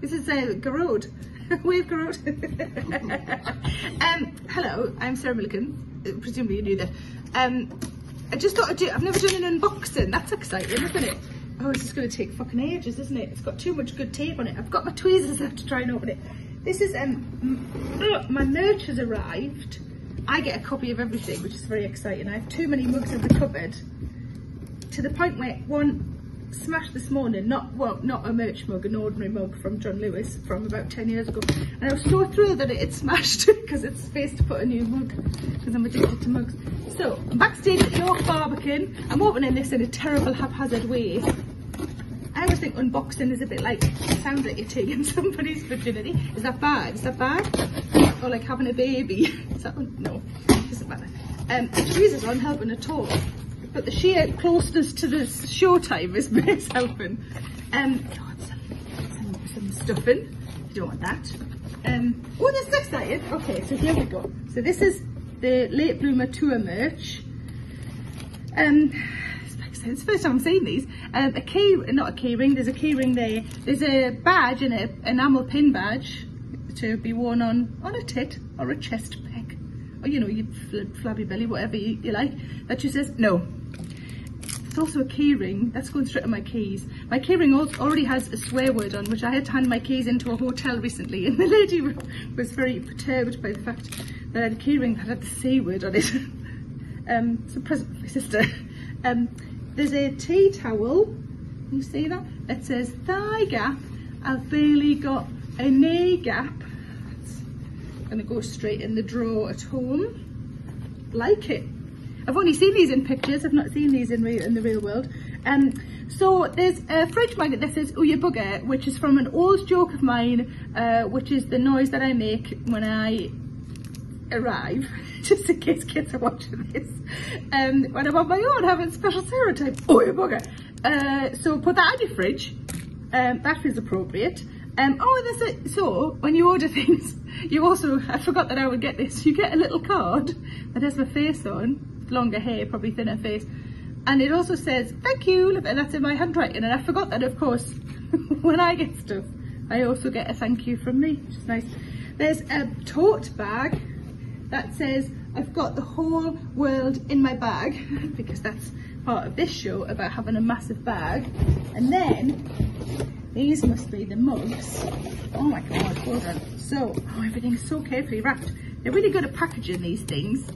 This is a garrode. Wave garrode. Hello, I'm Sarah Millican. Presumably you knew that. I just thought I've never done an unboxing. That's exciting, isn't it? Oh, it's just going to take fucking ages, isn't it? It's got too much good tape on it. I've got my tweezers. I have to try and open it. This is my merch has arrived. I get a copy of everything, which is very exciting. I have too many mugs in the cupboard, to the point where one smashed this morning, not a merch mug, an ordinary mug from John Lewis from about 10 years ago. And I was so thrilled that it had smashed because it's space to put a new mug, because I'm addicted to mugs. So I'm backstage at York Barbican. I'm opening this in a terrible haphazard way. I always think unboxing is a bit like, it sounds like you're taking somebody's virginity. Is that bad? Is that bad? Or like having a baby? Is that one? No, it doesn't matter. The tweezers aren't helping at all, but the sheer closeness to the show time is helping. Oh, some stuffing. You don't want that. Oh, this is exciting. Okay, so here we go. So this is the Late Bloomer tour merch. It's the first time I'm seeing these. There's a key ring there. There's a badge and an enamel pin badge to be worn on a tit or a chest peg, or you know, your flabby belly, whatever you like. That just says no. It's also a key ring. That's going straight on my keys. My key ring already has a swear word on, which I had to hand my keys into a hotel recently, and the lady was very perturbed by the fact that I had a key ring that had the C word on it. It's a present for my sister. There's a tea towel, you see that? It says thigh gap. I've barely got a knee gap. It's gonna go straight in the drawer at home. Like it. I've only seen these in pictures. I've not seen these in the real world. So there's a fridge magnet that says, "Oh, you bugger," which is from an old joke of mine, which is the noise that I make when I arrive, just in case kids are watching this. When I'm on my own having special Sarah time. Oh, you bugger. So put that in your fridge. That is appropriate. Oh, there's a, so when you order things, you also, I forgot that I would get this, you get a little card that has my face on, longer hair, probably thinner face, and it also says thank you, and that's in my handwriting. And I forgot that, of course, when I get stuff, I also get a thank you from me, which is nice. There's a tote bag that says I've got the whole world in my bag, because that's part of this show about having a massive bag. And then these must be the mugs. Oh my god, hold on. So everything's so carefully wrapped. They're really good at packaging these things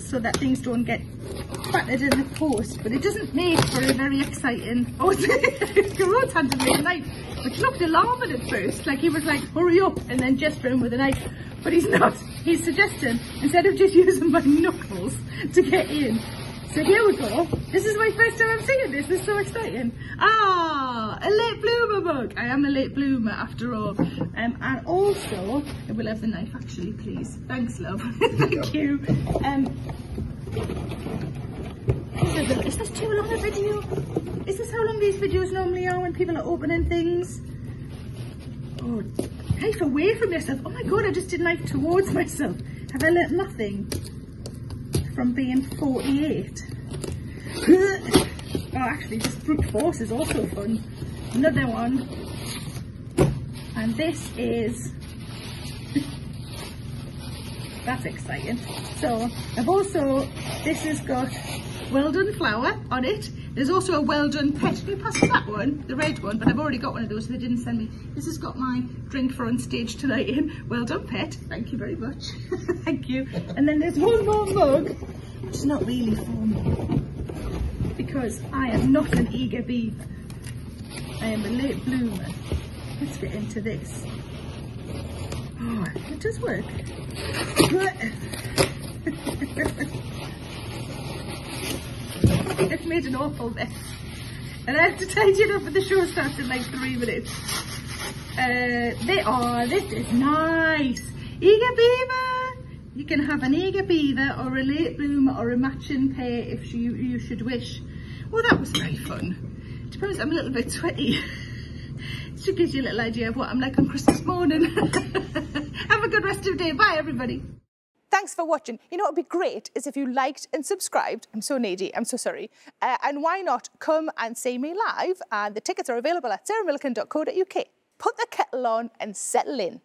so that things don't get battered in the post, but it doesn't make for a very exciting. Oh, Garrode's handed me a knife, which looked alarming at first, like he was like hurry up and then gesturing with a knife, but he's not. He's suggesting instead of just using my knuckles to get in. So here we go. This is my first time I'm seeing this. This is so exciting. Ah, a late bloomer mug. I am a late bloomer after all. And also, I will have the knife actually, please. Thanks, love. Thank you. Is this too long a video? Is this how long these videos normally are when people are opening things? Oh, knife away from yourself. Oh my god, I just did knife towards myself. Have I learnt nothing from being 48? Oh, actually, just brute force is also fun. Another one. And this is... That's exciting. So, I've also... This has got well done flour on it. There's also a well done pet. Can you pass me that one? The red one, but I've already got one of those, so they didn't send me. This has got my drink for on stage tonight in. Well done pet. Thank you very much. Thank you. And then there's one more mug, which is not really for me, because I am not an eager bee. I am a late bloomer. Let's get into this. Oh, it does work. I've made an awful mess, and I have to tidy it up when the show starts in like 3 minutes. This is nice. Eager beaver. You can have an eager beaver or a late bloomer or a matching pair if you should wish. Well, that was very fun. To be honest, I'm a little bit sweaty. It should give you a little idea of what I'm like on Christmas morning. Have a good rest of the day. Bye, everybody. Thanks for watching. You know what would be great is if you liked and subscribed. I'm so needy, I'm so sorry. And why not come and see me live? And the tickets are available at sarahmillican.co.uk. put the kettle on and settle in.